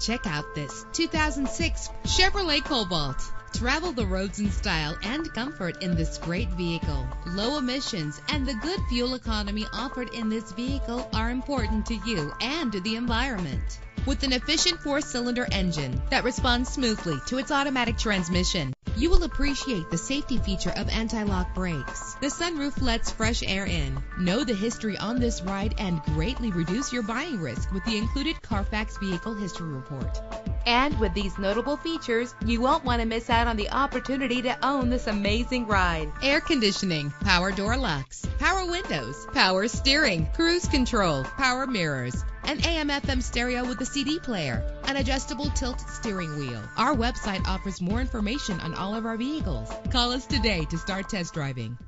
Check out this 2006 Chevrolet Cobalt. Travel the roads in style and comfort in this great vehicle. Low emissions and the good fuel economy offered in this vehicle are important to you and to the environment. With an efficient 4-cylinder engine that responds smoothly to its automatic transmission, you will appreciate the safety feature of anti-lock brakes. The sunroof lets fresh air in. Know the history on this ride and greatly reduce your buying risk with the included Carfax Vehicle History Report. And with these notable features, you won't want to miss out on the opportunity to own this amazing ride. Air conditioning, power door locks, power windows, power steering, cruise control, power mirrors, an AM/FM stereo with a CD player, an adjustable tilt steering wheel. Our website offers more information on all of our vehicles. Call us today to start test driving.